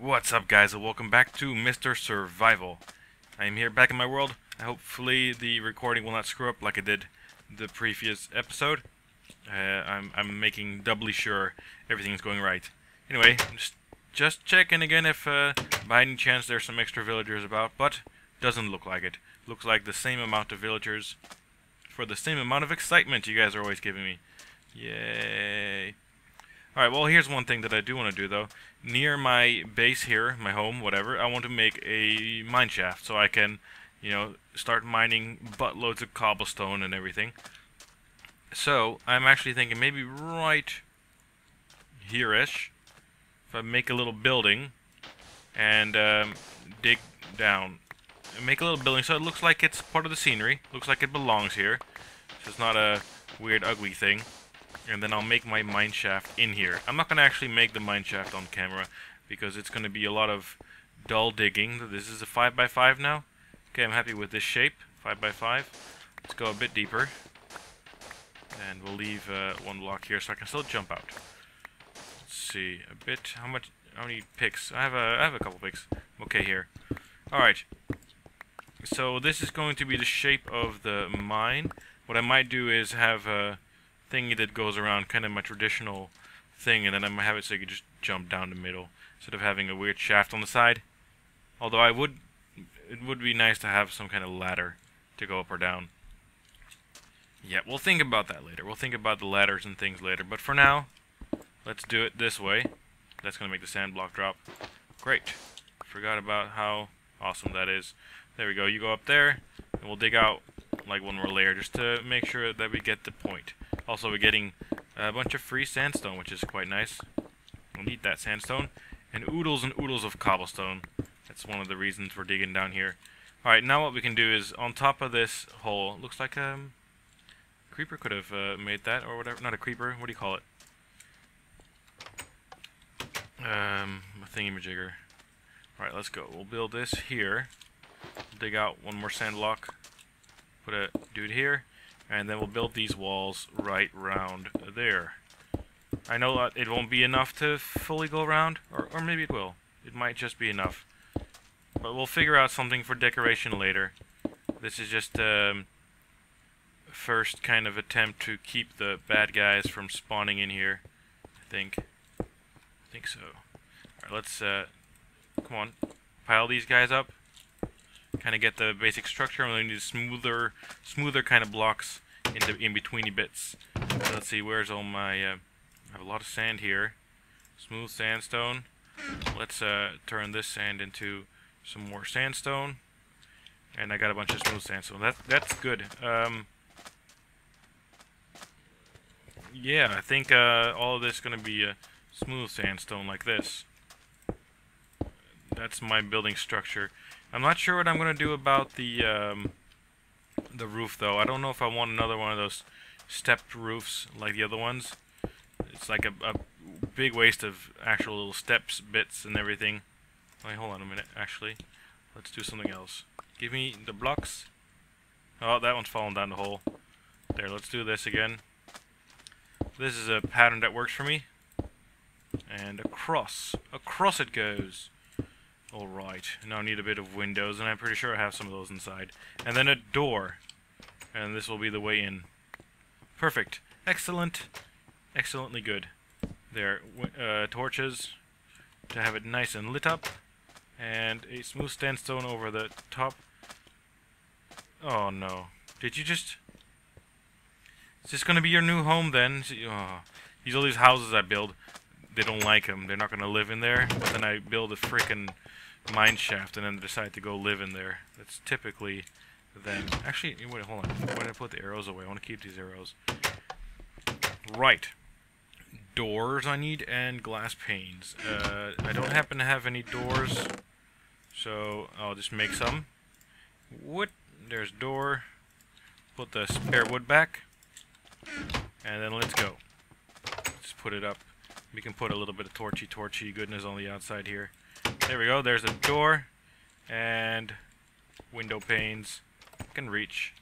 What's up, guys, and welcome back to Mr. Survival. I am here back in my world. Hopefully the recording will not screw up like it did the previous episode. I'm making doubly sure everything's going right. Anyway, just checking again if by any chance there's some extra villagers about, but doesn't look like it. Looks like the same amount of villagers for the same amount of excitement you guys are always giving me. Yay. Alright, well, here's one thing that I do want to do, though. Near my base here, my home, whatever, I want to make a mine shaft so I can, you know, start mining buttloads of cobblestone and everything. So, I'm actually thinking maybe right here-ish, if I make a little building and dig down. Make a little building so it looks like it's part of the scenery, looks like it belongs here, so it's not a weird, ugly thing. And then I'll make my mine shaft in here. I'm not going to actually make the mine shaft on camera because it's going to be a lot of dull digging. This is a 5x5 now. Okay, I'm happy with this shape, 5x5. Let's go a bit deeper. And we'll leave one block here so I can still jump out. Let's see, a bit, how many picks? I have a couple picks. I'm okay here. Alright, so this is going to be the shape of the mine. What I might do is have a thingy that goes around, kind of my traditional thing, and then I'm going to have it so you can just jump down the middle instead of having a weird shaft on the side. Although it would be nice to have some kind of ladder to go up or down. Yeah, we'll think about that later. We'll think about the ladders and things later, but for now, let's do it this way. That's going to make the sand block drop. Great. Forgot about how awesome that is. There we go. You go up there, and we'll dig out like one more layer just to make sure that we get the point. Also, we're getting a bunch of free sandstone, which is quite nice. We'll need that sandstone. And oodles of cobblestone. That's one of the reasons we're digging down here. Alright, now what we can do is, on top of this hole, looks like a creeper could have made that, or whatever. Not a creeper, what do you call it? A thingamajigger. Alright, let's go. We'll build this here. Dig out one more sand block. Put a dude here. And then we'll build these walls right round there. I know that it won't be enough to fully go around, or maybe it will. It might just be enough. But we'll figure out something for decoration later. This is just first kind of attempt to keep the bad guys from spawning in here, I think. I think so. Alright, let's, come on, pile these guys up. Kind of get the basic structure, and we need smoother kind of blocks in the in-betweeny bits. So let's see, where's all my? I have a lot of sand here, smooth sandstone. Let's turn this sand into some more sandstone, and I got a bunch of smooth sandstone. That's good. Yeah, I think all of this is gonna be smooth sandstone like this. That's my building structure. I'm not sure what I'm going to do about the roof, though. I don't know if I want another one of those stepped roofs like the other ones. It's like a big waste of actual little steps, bits, and everything. Wait, hold on a minute, actually. Let's do something else. Give me the blocks. Oh, that one's falling down the hole. There, let's do this again. This is a pattern that works for me. And across it goes. Alright, now I need a bit of windows, and I'm pretty sure I have some of those inside. And then a door. And this will be the way in. Perfect. Excellent. Excellently good. There, torches to have it nice and lit up. And a smooth sandstone over the top. Oh no. Did you just... Is this going to be your new home then? Oh. These all these houses I build, they don't like them. They're not going to live in there. But then I build a frickin' mine shaft and then decide to go live in there. That's typically them. Actually, wait, hold on. Why did I put the arrows away? I want to keep these arrows. Right. Doors I need and glass panes. I don't happen to have any doors, so I'll just make some. Wood. There's door. Put the spare wood back. And then let's go. Let's put it up. We can put a little bit of torchy goodness on the outside here. There we go, there's a door and window panes. Can reach.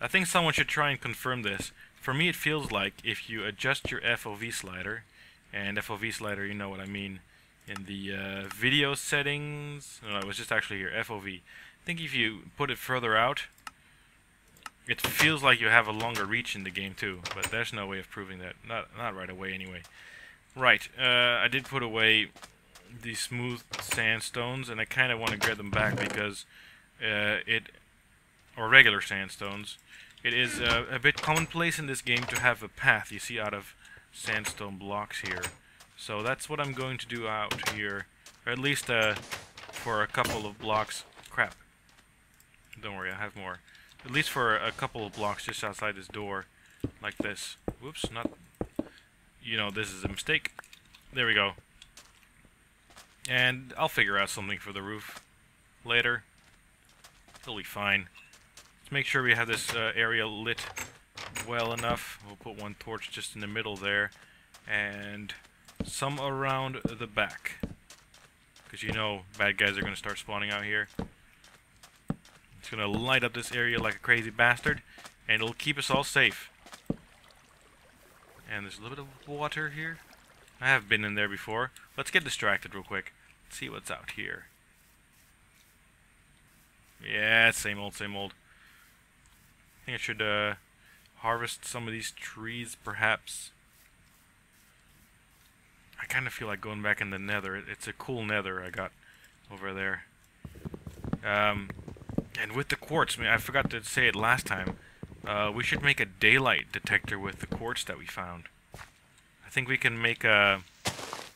I think someone should try and confirm this. For me it feels like if you adjust your FOV slider, and FOV slider, you know what I mean. In the video settings, no, it was just actually here, FOV. I think if you put it further out, it feels like you have a longer reach in the game too, but there's no way of proving that. Not right away anyway. Right, I did put away the smooth sandstones, and I kind of want to get them back because or regular sandstones. It is a bit commonplace in this game to have a path, you see, out of sandstone blocks here. So that's what I'm going to do out here, or at least for a couple of blocks. Crap. Don't worry, I have more. At least for a couple of blocks just outside this door, like this. Whoops, not... You know, this is a mistake. There we go. And I'll figure out something for the roof later. It'll be fine. Let's make sure we have this area lit well enough. We'll put one torch just in the middle there, and some around the back, because you know bad guys are going to start spawning out here. It's going to light up this area like a crazy bastard, and it'll keep us all safe. And there's a little bit of water here. I have been in there before. Let's get distracted real quick. Let's see what's out here. Yeah, same old, same old. I think I should harvest some of these trees, perhaps. I kind of feel like going back in the nether. It's a cool nether I got over there. And with the quartz, I forgot to say it last time. We should make a daylight detector with the quartz that we found. I think we can make a... I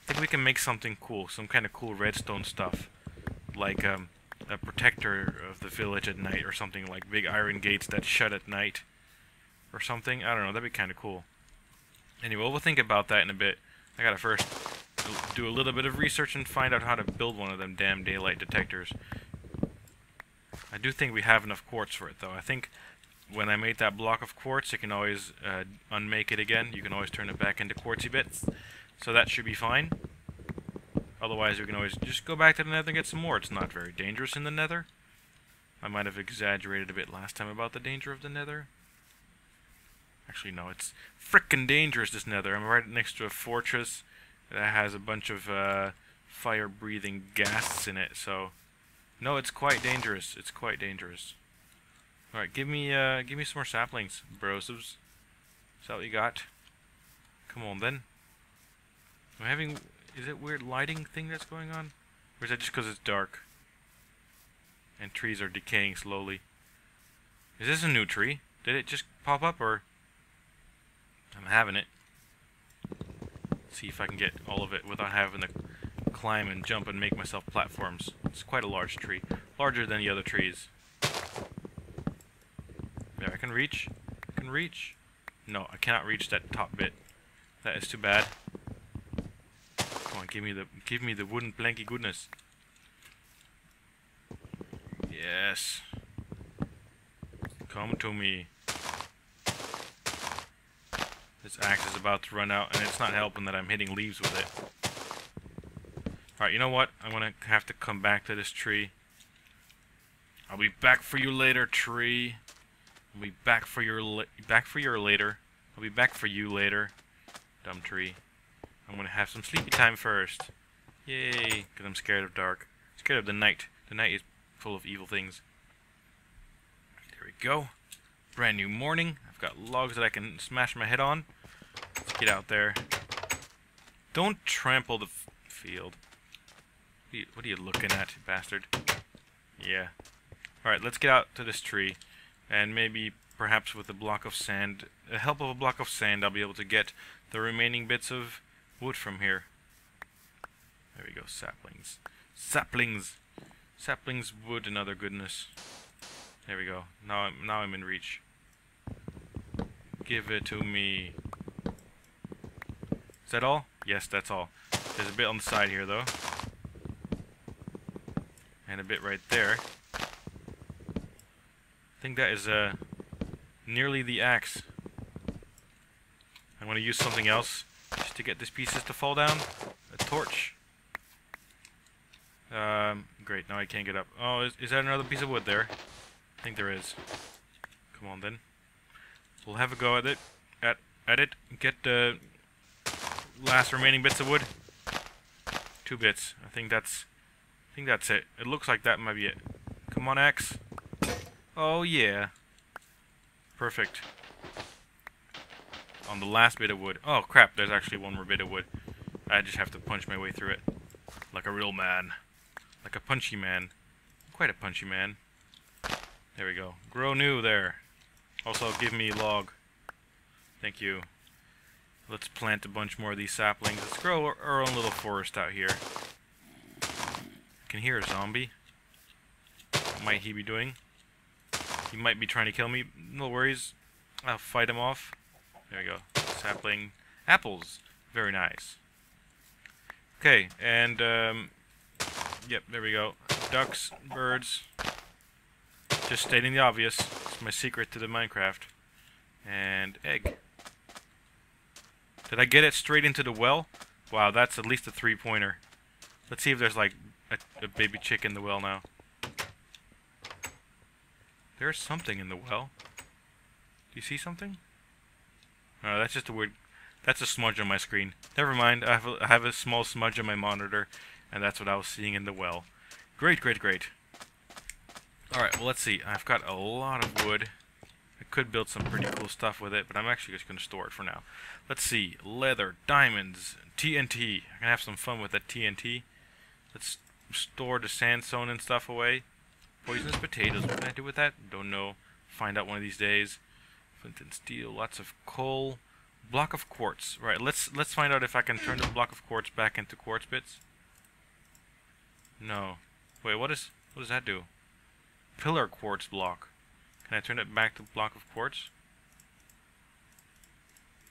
think we can make something cool, some kind of cool redstone stuff, like a protector of the village at night or something, like big iron gates that shut at night or something. I don't know, that'd be kind of cool. Anyway, we'll think about that in a bit. I gotta first do a little bit of research and find out how to build one of them damn daylight detectors. I do think we have enough quartz for it, though. I think when I made that block of quartz, you can always unmake it again. You can always turn it back into quartzy bits, so that should be fine. Otherwise, we can always just go back to the nether and get some more. It's not very dangerous in the nether. I might have exaggerated a bit last time about the danger of the nether. Actually, no, it's frickin' dangerous, this nether. I'm right next to a fortress that has a bunch of fire-breathing gas in it, so... No, it's quite dangerous. It's quite dangerous. Alright, give me some more saplings, brosubs. Is that what you got? Come on, then. I'm having... Is it weird lighting thing that's going on? Or is that just because it's dark? And trees are decaying slowly. Is this a new tree? Did it just pop up, or... I'm having it. Let's see if I can get all of it without having to climb and jump and make myself platforms. It's quite a large tree. Larger than the other trees. There, I can reach. I can reach. No, I cannot reach that top bit. That is too bad. Come on, give me the wooden planky goodness. Yes. Come to me. This axe is about to run out, and it's not helping that I'm hitting leaves with it. Alright, you know what? I'm gonna have to come back to this tree. I'll be back for you later, tree. I'll be back for your later. I'll be back for you later, dumb tree. I'm gonna have some sleepy time first. Yay! Because I'm scared of dark. I'm scared of the night. The night is full of evil things. There we go. Brand new morning. I've got logs that I can smash my head on. Let's get out there. Don't trample the field. What are you looking at, bastard? Yeah. Alright, let's get out to this tree. And maybe, perhaps with a block of sand, the help of a block of sand, I'll be able to get the remaining bits of wood from here. There we go, saplings. Saplings! Saplings, wood, and other goodness. There we go. Now I'm in reach. Give it to me. Is that all? Yes, that's all. There's a bit on the side here, though. And a bit right there. I think that is nearly the axe. I'm going to use something else just to get these pieces to fall down. A torch. Great, now I can't get up. Oh, is that another piece of wood there? I think there is. Come on, then. We'll have a go at it. Get last remaining bits of wood. 2 bits. I think that's it. It looks like that might be it. Come on, axe. Oh yeah. Perfect. On the last bit of wood. Oh crap, there's actually one more bit of wood. I just have to punch my way through it. Like a real man. Like a punchy man. Quite a punchy man. There we go. Grow new there. Also, give me log. Thank you. Let's plant a bunch more of these saplings. Let's grow our own little forest out here. I can hear a zombie. What might he be doing? He might be trying to kill me. No worries. I'll fight him off. There we go. Sapling. Apples. Very nice. Okay, and, yep, there we go. Ducks, birds. Just stating the obvious. It's my secret to the Minecraft. And egg. Did I get it straight into the well? Wow, that's at least a 3-pointer. Let's see if there's like a baby chick in the well now. There's something in the well. Do you see something? No, that's just a weird... That's a smudge on my screen. Never mind, I have a small smudge on my monitor, and that's what I was seeing in the well. Great, great, great. Alright, well let's see. I've got a lot of wood. I could build some pretty cool stuff with it, but I'm actually just going to store it for now. Let's see. Leather, diamonds, TNT. I'm going to have some fun with that TNT. Let's store the sandstone and stuff away. Poisonous potatoes. What can I do with that? Don't know. Find out one of these days. Flint and steel. Lots of coal. Block of quartz. Right, let's find out if I can turn the block of quartz back into quartz bits. No. Wait, what does that do? Pillar quartz block. Can I turn it back to block of quartz?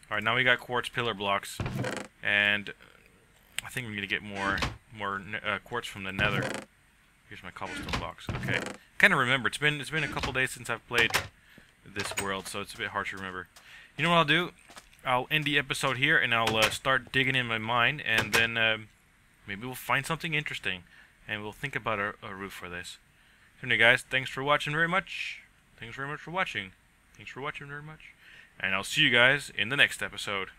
Alright, now we got quartz pillar blocks. And I think we need to get more quartz from the nether. Here's my cobblestone blocks. Okay. Kind of remember, it's been a couple days since I've played this world, so it's a bit hard to remember. You know what I'll do? I'll end the episode here, and I'll start digging in my mine, and then maybe we'll find something interesting, and we'll think about a roof for this. So anyway, guys, thanks for watching very much. Thanks very much for watching. Thanks for watching very much. And I'll see you guys in the next episode.